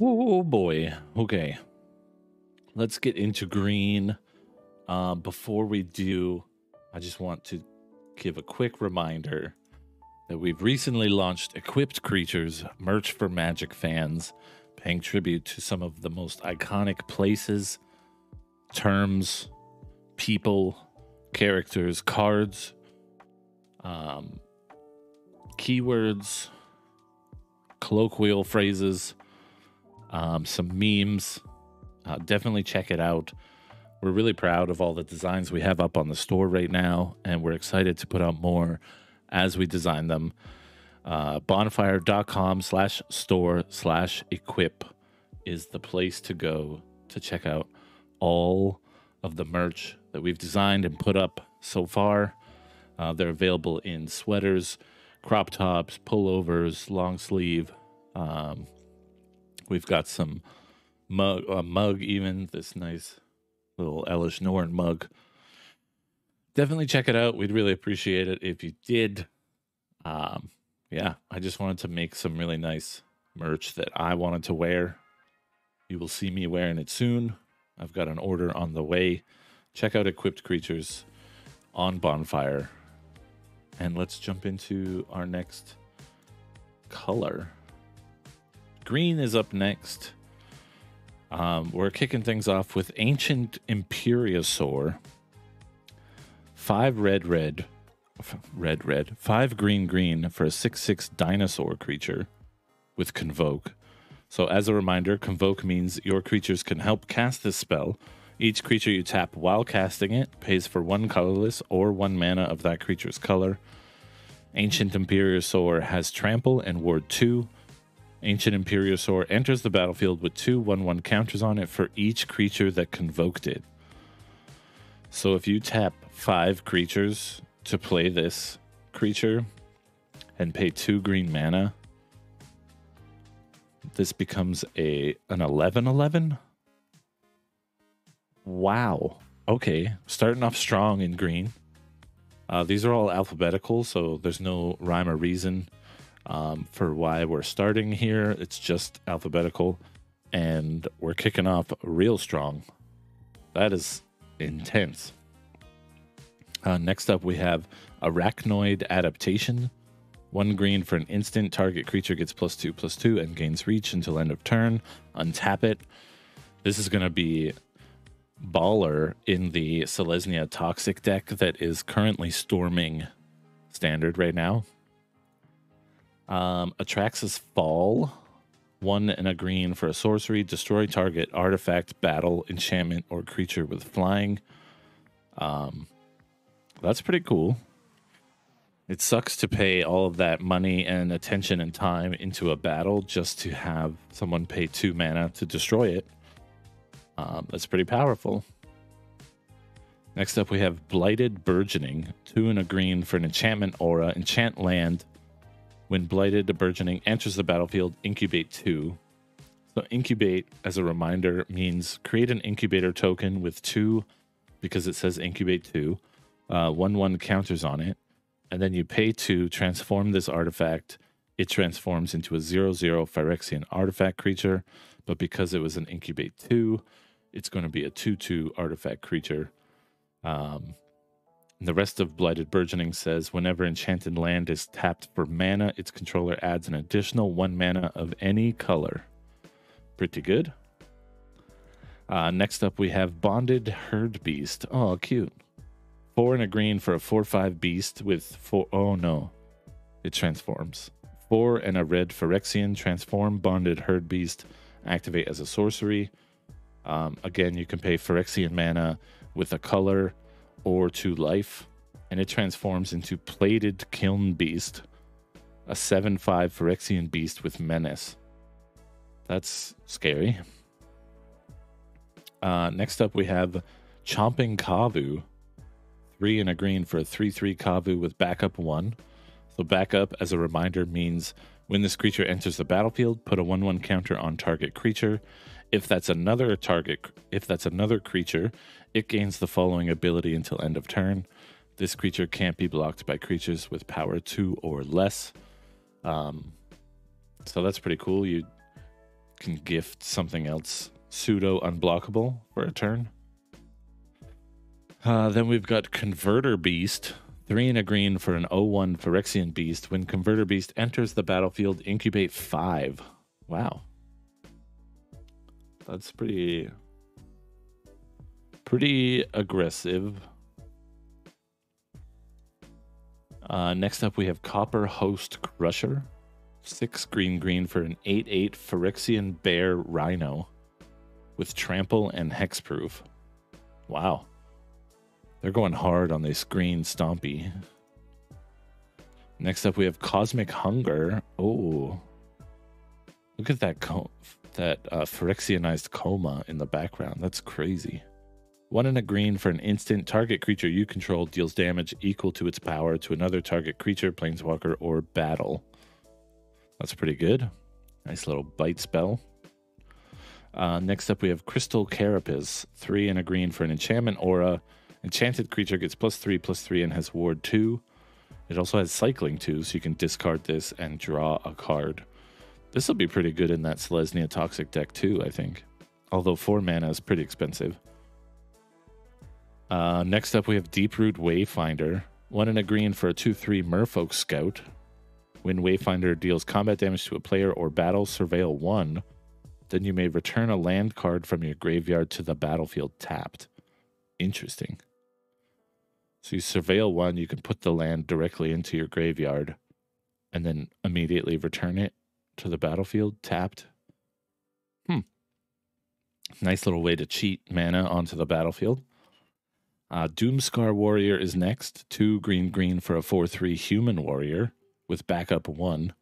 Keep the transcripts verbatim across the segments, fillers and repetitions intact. Oh boy. Okay. Let's get into green. Uh, before we do, I just want to give a quick reminder that we've recently launched Equipped Creatures, merch for Magic fans, paying tribute to some of the most iconic places, terms, people, characters, cards, um, keywords, colloquial phrases, um, some memes. Uh, definitely check it out. We're really proud of all the designs we have up on the store right now, and we're excited to put out more as we design them. Uh, bonfire.com slash store slash equip is the place to go to check out all of the merch that we've designed and put up so far. Uh, they're available in sweaters, crop tops, pullovers, long sleeve. Um, we've got some mug, a mug even, this nice little Elish Norn mug. Definitely check it out. We'd really appreciate it if you did. Um, yeah, I just wanted to make some really nice merch that I wanted to wear. You will see me wearing it soon. I've got an order on the way. Check out Equipped Creatures on Bonfire. And let's jump into our next color. Green is up next. Um, we're kicking things off with Ancient Imperiosaur. Five red, red, red, red, five green, green for a six six dinosaur creature with Convoke. So as a reminder, Convoke means your creatures can help cast this spell. Each creature you tap while casting it pays for one colorless or one mana of that creature's color. Ancient Imperiosaur has Trample and Ward two. Ancient Imperiosaur enters the battlefield with two one one counters on it for each creature that convoked it. So if you tap five creatures to play this creature and pay two green mana, this becomes a an eleven eleven. Wow. Okay, starting off strong in green. Uh, these are all alphabetical, so there's no rhyme or reason um, for why we're starting here. It's just alphabetical, and we're kicking off real strong. That is intense. Uh, next up, we have Arachnoid Adaptation. One green for an instant. Target creature gets plus two, plus two, and gains reach until end of turn. Untap it. This is going to be baller in the Selesnya Toxic deck that is currently storming Standard right now. Um, Atraxas Fall. One and a green for a sorcery. Destroy target artifact, battle, enchantment, or creature with flying. Um, that's pretty cool. It sucks to pay all of that money and attention and time into a battle just to have someone pay two mana to destroy it. Um, that's pretty powerful. Next up, we have Blighted Burgeoning. Two and a green for an enchantment aura. Enchant land. When Blighted Burgeoning enters the battlefield, incubate two. So incubate, as a reminder, means create an incubator token with two, because it says incubate two. Uh, one one counters on it. And then you pay to transform this artifact. It transforms into a zero zero Phyrexian artifact creature, but because it was an incubate two, it's going to be a two two artifact creature. Um, the rest of Blighted Burgeoning says whenever enchanted land is tapped for mana, its controller adds an additional one mana of any color. Pretty good. Uh, next up, we have Bonded Herd Beast. Oh, cute. Four and a green for a four five beast with four... Oh, no. It transforms. Four and a red Phyrexian. Transform Bonded Herd Beast. Activate as a sorcery. Um, again, you can pay Phyrexian mana with a color or two life. And it transforms into Plated Kiln Beast. A seven five Phyrexian beast with menace. That's scary. Uh, next up, we have Chomping Kavu. Three and a green for a three three Kavu with backup one. So backup, as a reminder, means when this creature enters the battlefield, put a one one counter on target creature. If that's another target, if that's another creature, it gains the following ability until end of turn. This creature can't be blocked by creatures with power two or less. Um, so that's pretty cool. You can gift something else pseudo unblockable for a turn. Uh, then we've got Converter Beast. Three and a green for an oh one Phyrexian Beast. When Converter Beast enters the battlefield, incubate five. Wow. That's pretty... pretty aggressive. Uh, next up, we have Copper Host Crusher. Six green green for an eight eight Phyrexian Bear Rhino with trample and hexproof. Wow. They're going hard on this green stompy. Next up, we have Cosmic Hunger. Oh, look at that co that uh, Phyrexianized coma in the background. That's crazy. One and a green for an instant. Target creature you control deals damage equal to its power to another target creature, planeswalker, or battle. That's pretty good. Nice little bite spell. Uh, next up, we have Crystal Carapace. Three and a green for an enchantment aura. Enchanted creature gets plus three, plus three, and has ward two. It also has cycling two, so you can discard this and draw a card. This will be pretty good in that Selesnya Toxic deck too, I think. Although four mana is pretty expensive. Uh, next up, we have Deeproot Wayfinder. One and a green for a two three Merfolk Scout. When Wayfinder deals combat damage to a player or battle, Surveil one. Then you may return a land card from your graveyard to the battlefield tapped. Interesting. So you surveil one, you can put the land directly into your graveyard and then immediately return it to the battlefield tapped. Hmm. Nice little way to cheat mana onto the battlefield. Uh, Doomscar Warrior is next. Two green green for a four three Human Warrior with backup one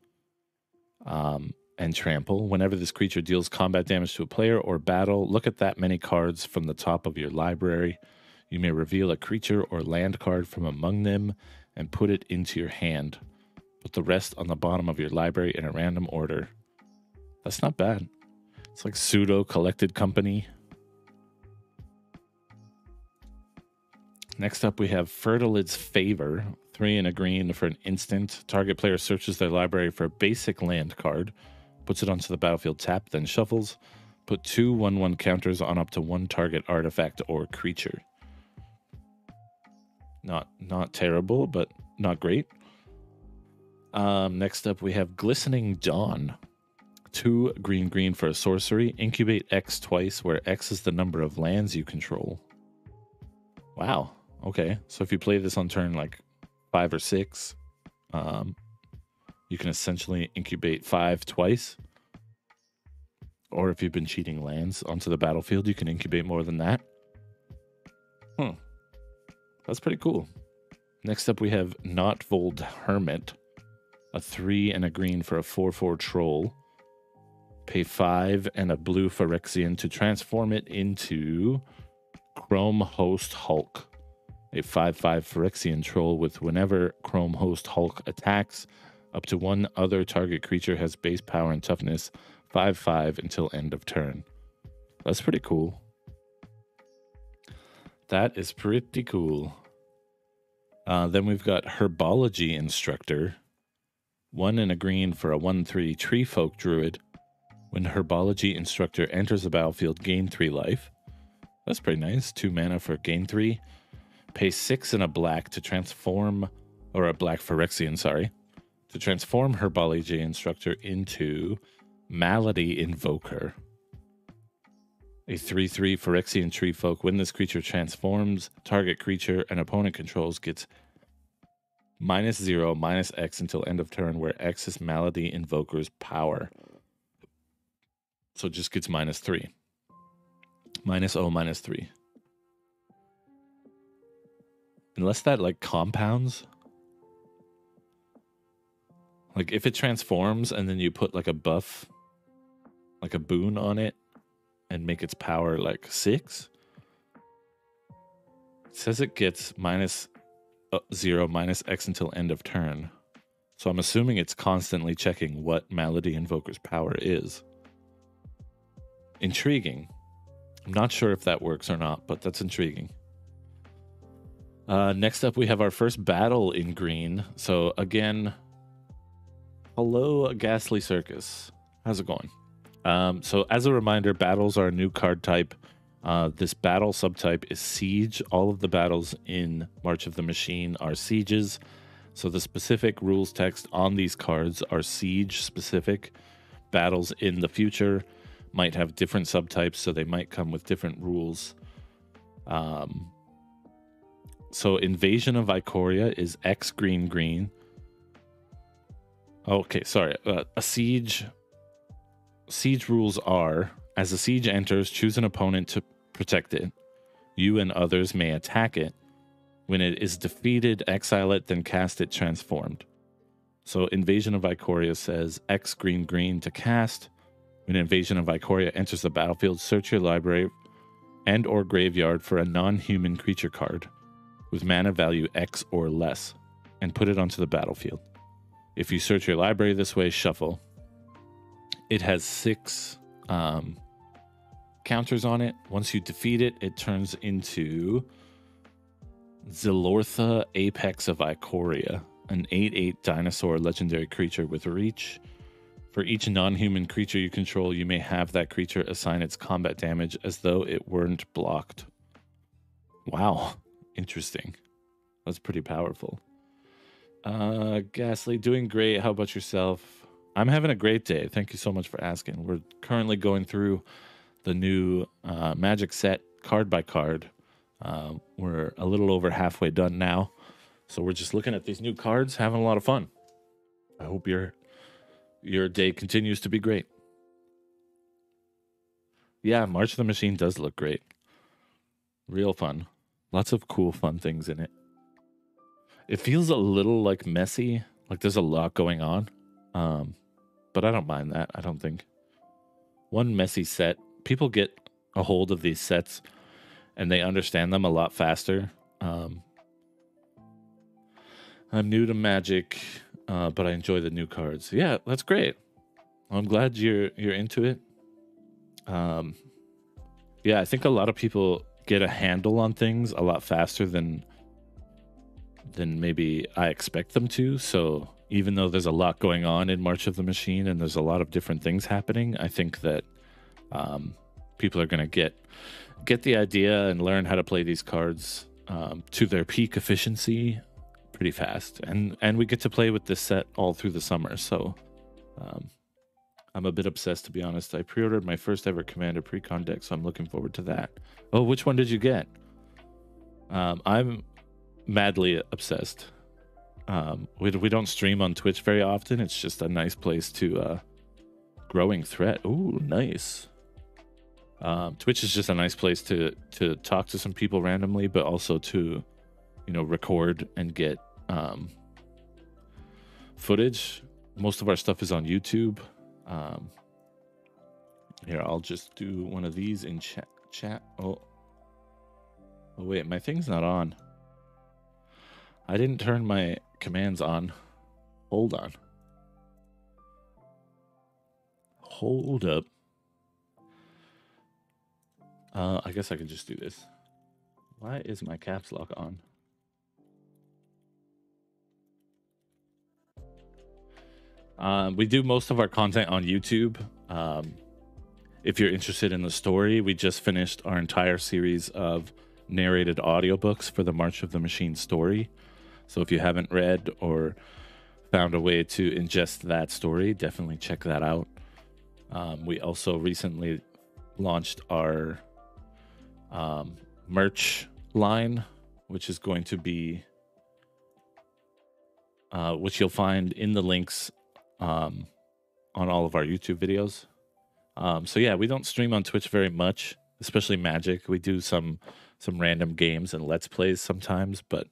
um, and trample. Whenever this creature deals combat damage to a player or battle, look at that many cards from the top of your library. You may reveal a creature or land card from among them and put it into your hand. Put the rest on the bottom of your library in a random order. That's not bad. It's like pseudo collected company. Next up, we have Fertilid's Favor. Three and a green for an instant. Target player searches their library for a basic land card, puts it onto the battlefield tap, then shuffles. Put two one one counters on up to one target artifact or creature. Not not terrible, but not great. Um, next up, we have Glistening Dawn. Two green green for a sorcery. Incubate X twice, where X is the number of lands you control. Wow. Okay. So if you play this on turn like five or six, um, you can essentially incubate five twice. Or if you've been cheating lands onto the battlefield, you can incubate more than that. Hmm. That's pretty cool. Next up, we have Knotvold Hermit. A three and a green for a four four troll. Pay five and a blue Phyrexian to transform it into Chrome Host Hulk. A five five Phyrexian troll with whenever Chrome Host Hulk attacks, up to one other target creature has base power and toughness. five five until end of turn. That's pretty cool. That is pretty cool. Uh, then we've got Herbology Instructor. One and a green for a one three Treefolk Druid. When Herbology Instructor enters the battlefield, gain three life. That's pretty nice. Two mana for gain three. Pay six and a black to transform, or a black Phyrexian, sorry, to transform Herbology Instructor into Malady Invoker. A three three Phyrexian Treefolk. When this creature transforms, target creature an opponent controls gets minus zero, minus X until end of turn, where X is Malady Invoker's power. So it just gets minus three. Minus O, minus three. Unless that like compounds. Like if it transforms and then you put like a buff, like a boon on it, and make its power like six. It says it gets minus uh, zero, minus X until end of turn. So I'm assuming it's constantly checking what Malady Invoker's power is. Intriguing. I'm not sure if that works or not, but that's intriguing. Uh, next up, we have our first battle in green. So again, hello, Ghastly Circus. How's it going? Um, so as a reminder, battles are a new card type. Uh, this battle subtype is siege. All of the battles in March of the Machine are sieges. So the specific rules text on these cards are siege specific. Battles in the future might have different subtypes, so they might come with different rules. Um, so Invasion of Ikoria is X green green. Okay, sorry. Uh, a siege. Siege rules are, as a siege enters, choose an opponent to protect it. You and others may attack it. When it is defeated, exile it, then cast it transformed. So Invasion of Ikoria says X green green to cast. When Invasion of Ikoria enters the battlefield, search your library and or graveyard for a non-human creature card with mana value X or less and put it onto the battlefield. If you search your library this way, shuffle. It has six um, counters on it. Once you defeat it, it turns into Zelortha Apex of Ikoria, an eight eight dinosaur legendary creature with reach. For each non-human creature you control, you may have that creature assign its combat damage as though it weren't blocked. Wow, interesting. That's pretty powerful. Uh, Ghastly, doing great. How about yourself? I'm having a great day. Thank you so much for asking. We're currently going through the new uh, Magic set card by card. Uh, we're a little over halfway done now. So we're just looking at these new cards, having a lot of fun. I hope your, your day continues to be great. Yeah, March of the Machine does look great. Real fun. Lots of cool, fun things in it. It feels a little like messy, like there's a lot going on, um, but I don't mind that. I don't think one messy set, people get a hold of these sets and they understand them a lot faster. Um, I'm new to Magic, uh, but I enjoy the new cards. Yeah, that's great. I'm glad you're, you're into it. Um, yeah, I think a lot of people get a handle on things a lot faster than than maybe I expect them to. So even though there's a lot going on in March of the Machine and there's a lot of different things happening, I think that um, people are going to get get the idea and learn how to play these cards um, to their peak efficiency pretty fast. And, and we get to play with this set all through the summer. So um, I'm a bit obsessed, to be honest. I pre-ordered my first ever Commander pre-con deck, so I'm looking forward to that. Oh, which one did you get? Um, I'm... madly obsessed. Um, we, we don't stream on Twitch very often. It's just a nice place to uh, growing threat. Ooh, nice. Um, Twitch is just a nice place to to talk to some people randomly, but also to, you know, record and get um, footage. Most of our stuff is on YouTube. Um, here, I'll just do one of these in chat. Chat. Oh, oh wait, my thing's not on. I didn't turn my commands on. Hold on. Hold up. Uh, I guess I can just do this. Why is my caps lock on? Um, we do most of our content on YouTube. Um, if you're interested in the story, we just finished our entire series of narrated audiobooks for the March of the Machine story. So if you haven't read or found a way to ingest that story, definitely check that out. Um, we also recently launched our um, merch line, which is going to be, uh, which you'll find in the links um, on all of our YouTube videos. Um, so yeah, we don't stream on Twitch very much, especially Magic. We do some, some random games and Let's Plays sometimes, but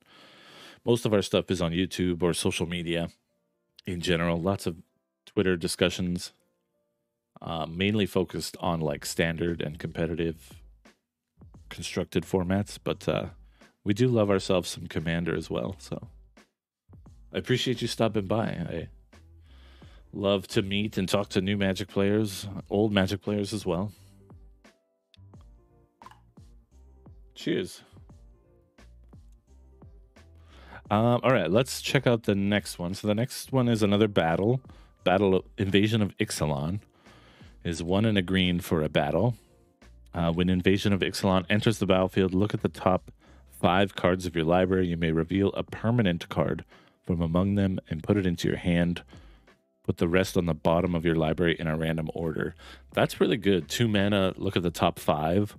most of our stuff is on YouTube or social media in general. Lots of Twitter discussions, uh, mainly focused on like standard and competitive constructed formats. But uh, we do love ourselves some Commander as well. So I appreciate you stopping by. I love to meet and talk to new Magic players, old Magic players as well. Cheers. Um, all right, let's check out the next one. So the next one is another battle, battle of Invasion of Ixalan. is one and a green for a battle. Uh, when Invasion of Ixalan enters the battlefield, look at the top five cards of your library. You may reveal a permanent card from among them and put it into your hand. Put the rest on the bottom of your library in a random order. That's really good. Two mana, look at the top five.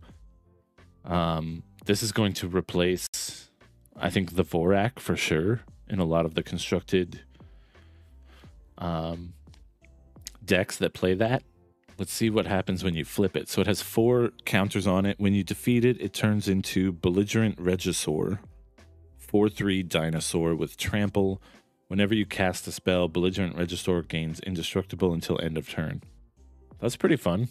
Um, this is going to replace, I think, the Vorak for sure in a lot of the constructed um, decks that play that. Let's see what happens when you flip it. So it has four counters on it. When you defeat it, it turns into Belligerent Regisaur, four three dinosaur with trample. Whenever you cast a spell, Belligerent Regisaur gains indestructible until end of turn. That's pretty fun.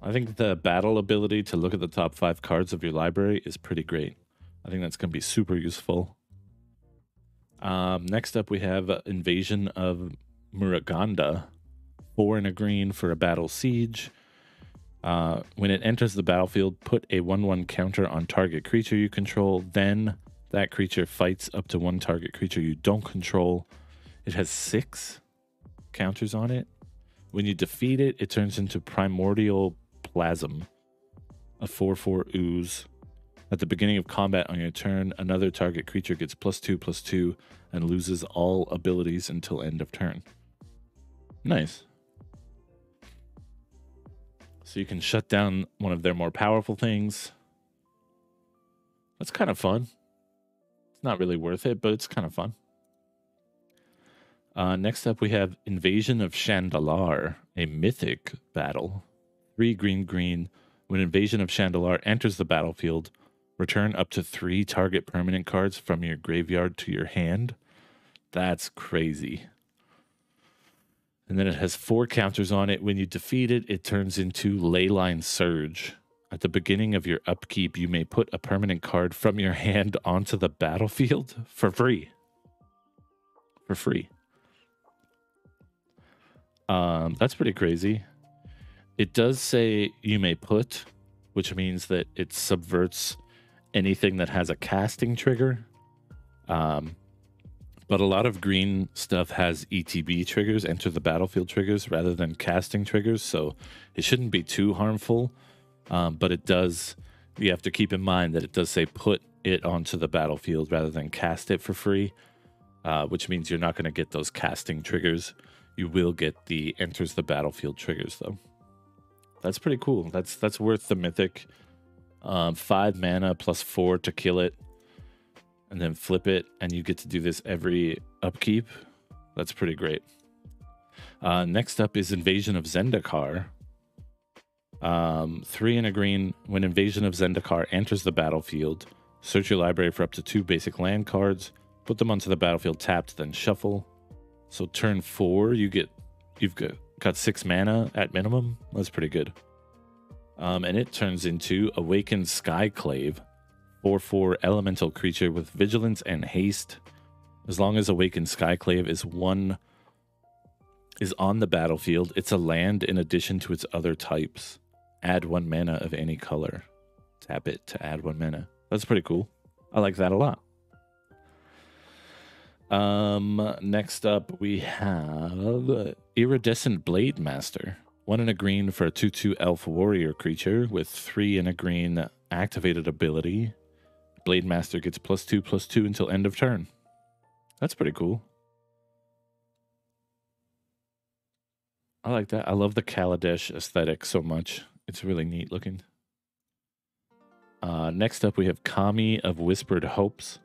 I think the battle ability to look at the top five cards of your library is pretty great. I think that's going to be super useful. Um, next up, we have Invasion of Muraganda. Four and a green for a battle siege. Uh, when it enters the battlefield, put a one one counter on target creature you control. Then that creature fights up to one target creature you don't control. It has six counters on it. When you defeat it, it turns into Primordial Plasm, a four four ooze. At the beginning of combat on your turn, another target creature gets plus two, plus two, and loses all abilities until end of turn. Nice. So you can shut down one of their more powerful things. That's kind of fun. It's not really worth it, but it's kind of fun. Uh, next up, we have Invasion of Shandalar, a mythic battle. Three green green. When Invasion of Shandalar enters the battlefield, return up to three target permanent cards from your graveyard to your hand. That's crazy. And then it has four counters on it. When you defeat it, it turns into Leyline Surge. At the beginning of your upkeep, you may put a permanent card from your hand onto the battlefield for free. For free. Um, that's pretty crazy. It does say you may put, which means that it subverts anything that has a casting trigger. Um... But a lot of green stuff has E T B triggers, enter the battlefield triggers, rather than casting triggers. So it shouldn't be too harmful. Um, but it does, you have to keep in mind that it does say put it onto the battlefield rather than cast it for free. Uh, which means you're not going to get those casting triggers. You will get the enters the battlefield triggers, though. That's pretty cool. That's, that's worth the mythic. Um, five mana plus four to kill it. And then flip it, and you get to do this every upkeep. That's pretty great. Uh, next up is Invasion of Zendikar. Um, three and a green. When Invasion of Zendikar enters the battlefield, search your library for up to two basic land cards. Put them onto the battlefield tapped, then shuffle. So turn four, you get, you've got, got six mana at minimum. That's pretty good. Um, and it turns into Awakened Skyclave. four four elemental creature with vigilance and haste. As long as Awakened Skyclave is one is on the battlefield, it's a land in addition to its other types. Add one mana of any color. Tap it to add one mana. That's pretty cool. I like that a lot. Um, next up we have Iridescent Blade Master. One and a green for a two two elf warrior creature with three and a green activated ability. Blade Master gets plus two, plus two until end of turn. That's pretty cool. I like that. I love the Kaladesh aesthetic so much. It's really neat looking. Uh, next up, we have Kami of Whispered Hopes.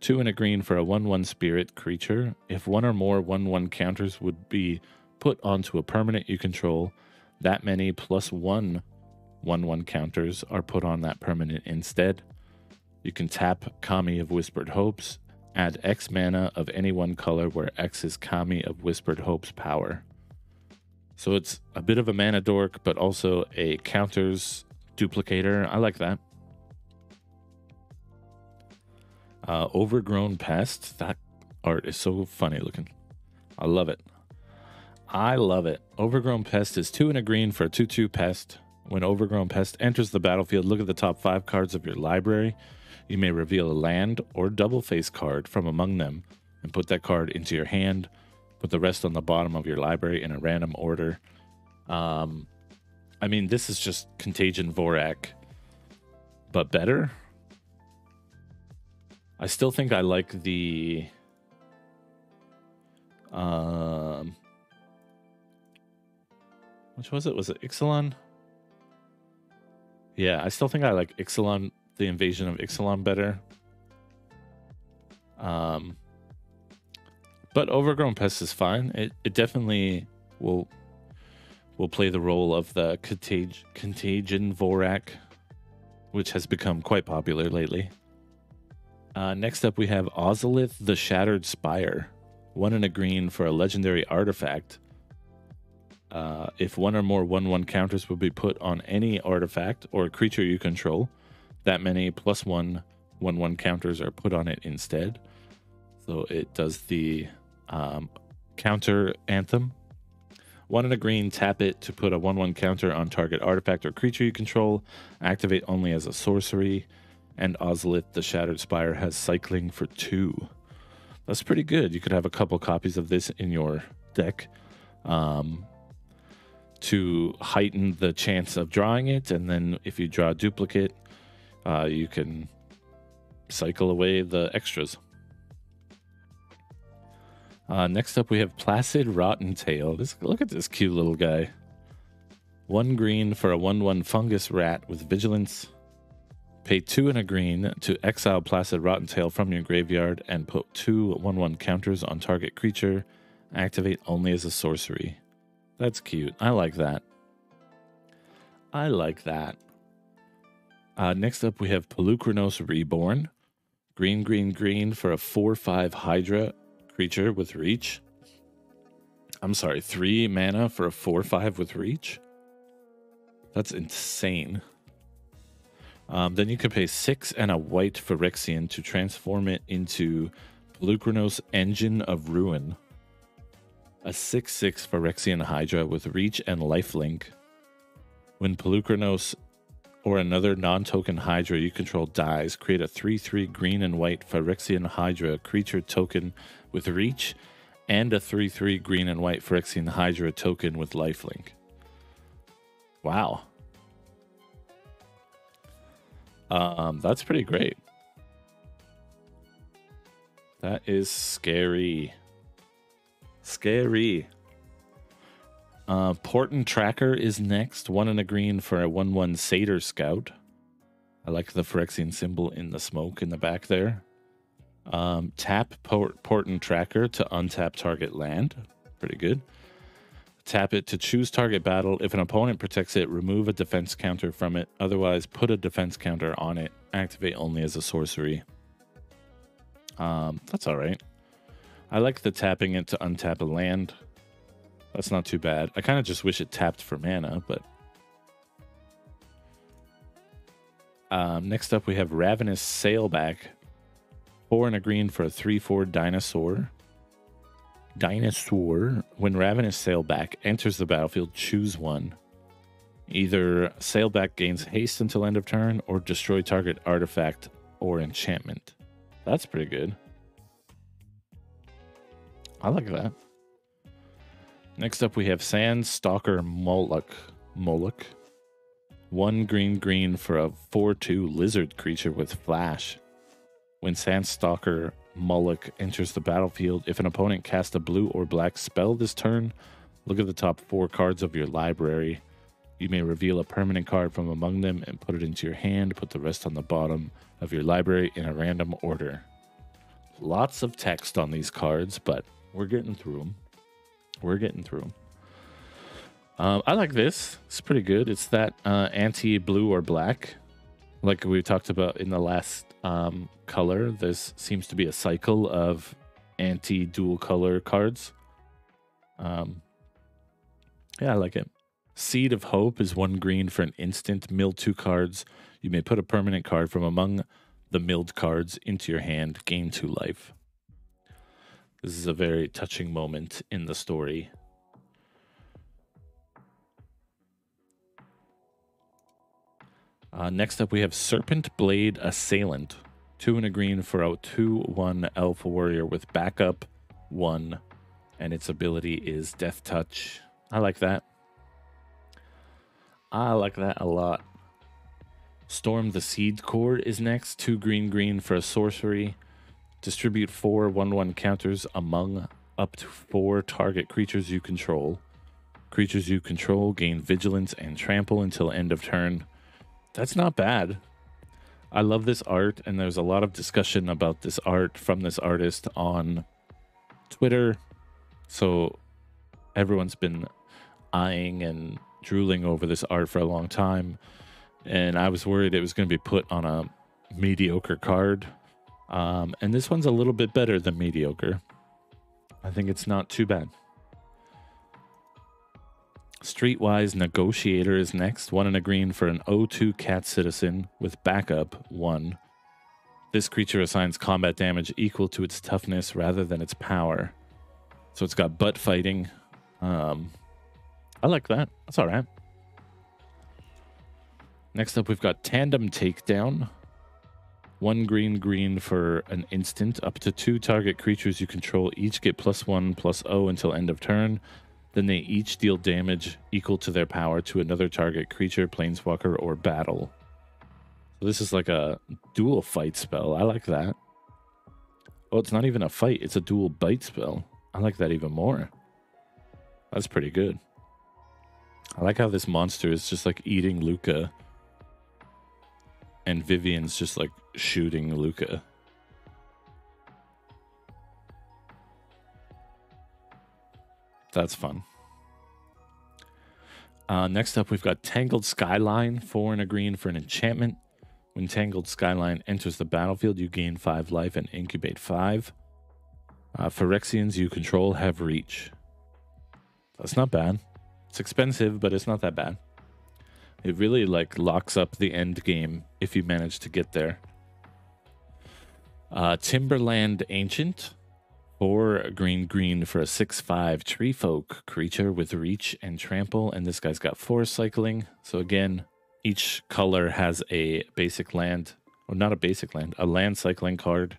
Two and a green for a one one spirit creature. If one or more one one counters would be put onto a permanent you control, that many plus one one one counters are put on that permanent instead. You can tap Kami of Whispered Hopes, add X mana of any one color where X is Kami of Whispered Hopes power. So it's a bit of a mana dork, but also a counters duplicator. I like that. Uh, Overgrown Pest. That art is so funny looking. I love it. I love it. Overgrown Pest is two and a green for a two two pest. When Overgrown Pest enters the battlefield, look at the top five cards of your library. You may reveal a land or double face card from among them and put that card into your hand. Put the rest on the bottom of your library in a random order. Um, I mean, this is just Contagion Vorak, but better. I still think I like the... Um, which was it? Was it Ixalan? Yeah, I still think I like Ixalan, the Invasion of Ixalan, better. Um, but Overgrown Pest is fine. It it definitely will will play the role of the contag Contagion Vorak, which has become quite popular lately. Uh, next up, we have Ozolith the Shattered Spire. One in a green for a legendary artifact. Uh, if one or more one one counters will be put on any artifact or creature you control, that many plus one one one counters are put on it instead. So it does the um, counter anthem. One in a green, tap it to put a one one counter on target artifact or creature you control. Activate only as a sorcery. And Ozolith the Shattered Spire has cycling for two. That's pretty good. You could have a couple copies of this in your deck um, to heighten the chance of drawing it. And then if you draw a duplicate, uh, you can cycle away the extras. Uh, next up, we have Placid Rotten Tail. This, look at this cute little guy. One green for a one one fungus rat with vigilance. Pay two and a green to exile Placid Rotten Tail from your graveyard and put two one one counters on target creature. Activate only as a sorcery. That's cute. I like that. I like that. Uh, next up, we have Pelucranos Reborn. Green, green, green for a four five Hydra creature with reach. I'm sorry, three mana for a four five with reach. That's insane. Um, then you could pay six and a white Phyrexian to transform it into Pelucranos Engine of Ruin. A six six Phyrexian Hydra with reach and lifelink. When Pelucranos or another non-token Hydra you control dies, create a three three green and white Phyrexian Hydra creature token with reach and a three three green and white Phyrexian Hydra token with lifelink. Wow. Um, that's pretty great. That is scary. Scary. Uh, Portent Tracker is next. One in a green for a one one Satyr Scout. I like the Phyrexian symbol in the smoke in the back there. Um, tap Port Portent Tracker to untap target land. Pretty good. Tap it to choose target battle. If an opponent protects it, remove a defense counter from it. Otherwise, put a defense counter on it. Activate only as a sorcery. Um, that's all right. I like the tapping it to untap a land. That's not too bad. I kind of just wish it tapped for mana, but... Um, next up, we have Ravenous Sailback. Four and a green for a three four dinosaur. Dinosaur. When Ravenous Sailback enters the battlefield, choose one. Either Sailback gains haste until end of turn, or destroy target artifact or enchantment. That's pretty good. I like that. Next up, we have Sandstalker Moloch. Moloch. One green green for a four two lizard creature with flash. When Sandstalker Moloch enters the battlefield, if an opponent casts a blue or black spell this turn, look at the top four cards of your library. You may reveal a permanent card from among them and put it into your hand. Put the rest on the bottom of your library in a random order. Lots of text on these cards, but we're getting through them. We're getting through them. Um, I like this. It's pretty good. It's that uh, anti-blue or black, like we talked about in the last um color. This seems to be a cycle of anti dual color cards. Um yeah, I like it. Seed of Hope is one green for an instant. Mill two cards. You may put a permanent card from among the milled cards into your hand. Gain two life. This is a very touching moment in the story. Uh, next up, we have Serpent Blade Assailant. Two and a green for a two one Elf Warrior with backup, one, and its ability is Death Touch. I like that. I like that a lot. Storm the Seed Cord is next. Two green green for a sorcery. Distribute four one one counters among up to four target creatures you control. Creatures you control gain vigilance and trample until end of turn. That's not bad. I love this art, and there's a lot of discussion about this art from this artist on Twitter. So everyone's been eyeing and drooling over this art for a long time, and I was worried it was going to be put on a mediocre card. Um, and this one's a little bit better than mediocre. I think it's not too bad. Streetwise Negotiator is next. One and a green for an oh two cat citizen with backup one. This creature assigns combat damage equal to its toughness rather than its power. So it's got butt fighting. Um, I like that. That's all right. Next up, we've got Tandem Takedown. One green green for an instant. Up to two target creatures you control each get plus one plus oh until end of turn. Then they each deal damage equal to their power to another target creature, planeswalker, or battle. So this is like a dual fight spell. I like that. Oh, it's not even a fight. It's a dual bite spell. I like that even more. That's pretty good. I like how this monster is just like eating Luca. And Vivian's just like shooting Luca. That's fun. Uh, next up, we've got Tangled Skyline. Four and a green for an enchantment. When Tangled Skyline enters the battlefield, you gain five life and incubate five. Uh, Phyrexians you control have reach. That's not bad. It's expensive, but it's not that bad. It really like locks up the end game if you manage to get there. Uh, Timberland Ancient. Or green green for a six five tree folk creature with reach and trample, and this guy's got four cycling. So again, each color has a basic land, or not a basic land, a land cycling card.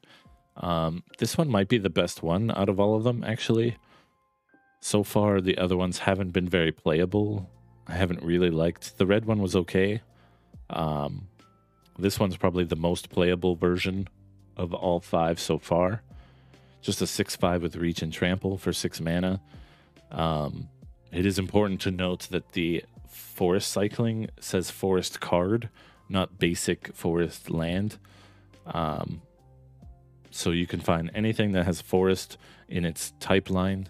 Um, this one might be the best one out of all of them, actually. So far, the other ones haven't been very playable. I haven't really liked. The red one was okay. Um, this one's probably the most playable version of all five so far. Just a six five with reach and trample for six mana. Um, it is important to note that the forest cycling says forest card, not basic forest land. Um, so you can find anything that has forest in its type line,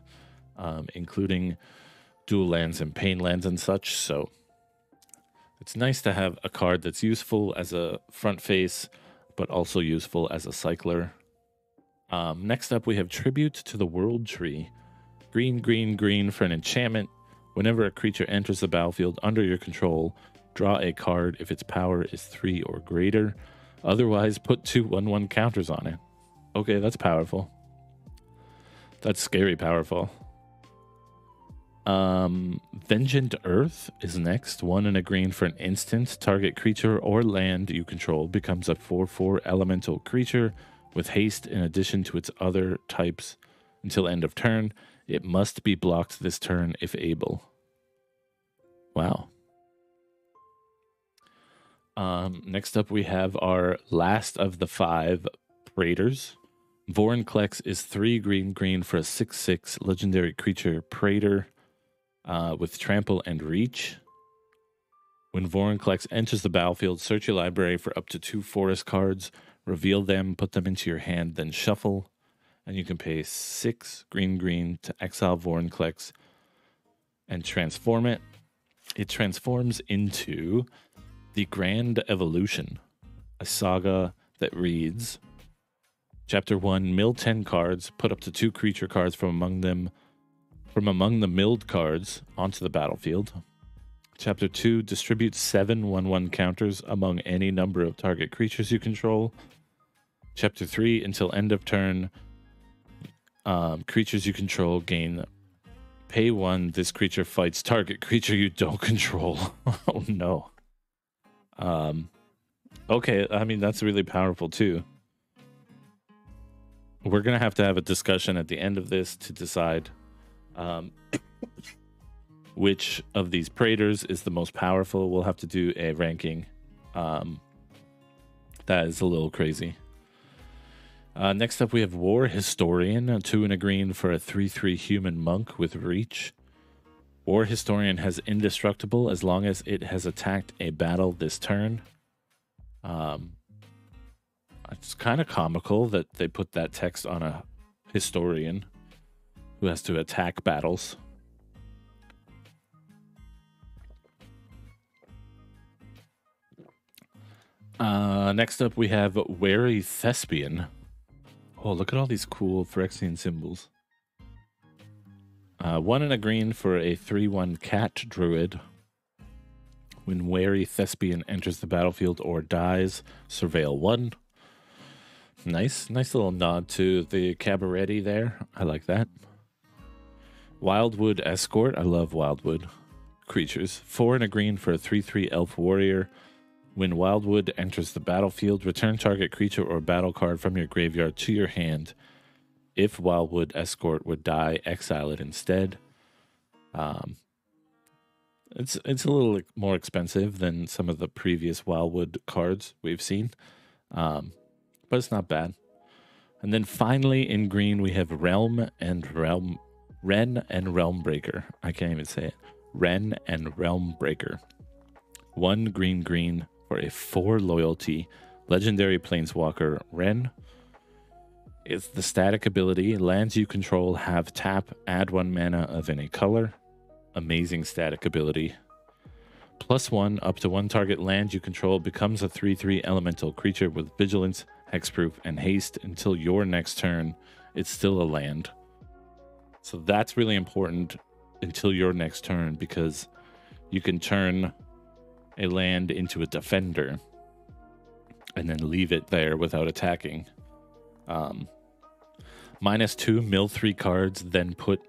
um, including dual lands and pain lands and such. So it's nice to have a card that's useful as a front face, but also useful as a cycler. Um, next up, we have Tribute to the World Tree. Green, green, green for an enchantment. Whenever a creature enters the battlefield under your control, draw a card if its power is three or greater. Otherwise, put two one one counters on it. Okay, that's powerful. That's scary powerful. Um, Vengeant Earth is next. One and a green for an instant. Target creature or land you control becomes a four four elemental creature with haste in addition to its other types until end of turn. It must be blocked this turn if able. Wow. Um, next up, we have our last of the five Praetors. Vorinclex is three green green for a six six legendary creature Praetor uh, with trample and reach. When Vorinclex enters the battlefield, search your library for up to two forest cards. Reveal them, put them into your hand, then shuffle. And you can pay six green green to exile Vorinclex and transform it. It transforms into the Grand Evolution, a saga that reads: Chapter one, mill ten cards, put up to two creature cards from among them from among the milled cards onto the battlefield. Chapter two, distribute seven one one counters among any number of target creatures you control. Chapter three, until end of turn, um, creatures you control gain pay one. This creature fights target creature you don't control. Oh, no. Um, okay, I mean, that's really powerful, too. We're going to have to have a discussion at the end of this to decide Um, which of these predators is the most powerful? We'll have to do a ranking. Um, that is a little crazy. Uh, next up, we have War Historian, a two and a green for a three three human monk with reach. War Historian has indestructible as long as it has attacked a battle this turn. Um, it's kind of comical that they put that text on a historian who has to attack battles. Uh, next up, we have Wary Thespian. Oh, look at all these cool Phyrexian symbols. Uh, one and a green for a three one cat druid. When Wary Thespian enters the battlefield or dies, Surveil one. Nice. Nice little nod to the cabaret there. I like that. Wildwood Escort. I love Wildwood creatures. Four and a green for a three three elf warrior. When Wildwood enters the battlefield, return target creature or battle card from your graveyard to your hand. If Wildwood Escort would die, exile it instead. Um, it's it's a little more expensive than some of the previous Wildwood cards we've seen, um, but it's not bad. And then finally in green we have Realm and Realm Ren and Realmbreaker. I can't even say it. Ren and Realmbreaker. One green green for a four loyalty legendary planeswalker Ren. It's the static ability. Lands you control have tap, add one mana of any color. Amazing static ability. Plus one, up to one target land you control becomes a three three elemental creature with vigilance, hexproof, and haste until your next turn. It's still a land. So that's really important, until your next turn, because you can turn a land into a defender and then leave it there without attacking. Um, minus two, mill three cards, then put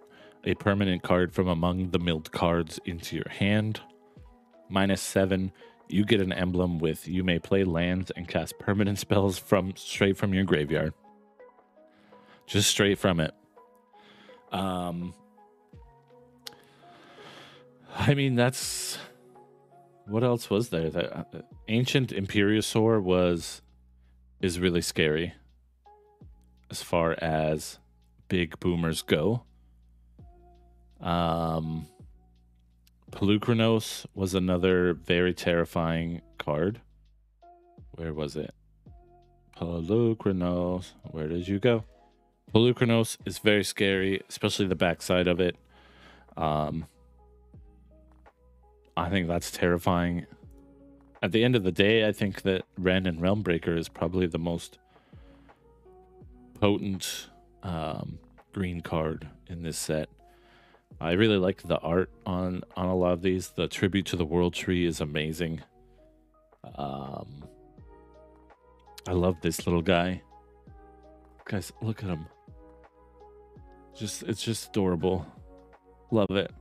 a permanent card from among the milled cards into your hand. Minus seven, you get an emblem with you may play lands and cast permanent spells from straight from your graveyard. Just straight from it. Um, I mean, that's... What else was there? That uh, Ancient Imperiosaur was is really scary as far as big boomers go. Um, Pelucranos was another very terrifying card. Where was it? Pelucranos. Where did you go? Pelucranos is very scary, especially the backside of it. Um, I think that's terrifying. At the end of the day, I think that Ren and Realmbreaker is probably the most potent um, green card in this set. I really like the art on, on a lot of these. The Tribute to the World Tree is amazing. Um, I love this little guy. Guys, look at him. Just, it's just adorable. Love it.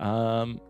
Um...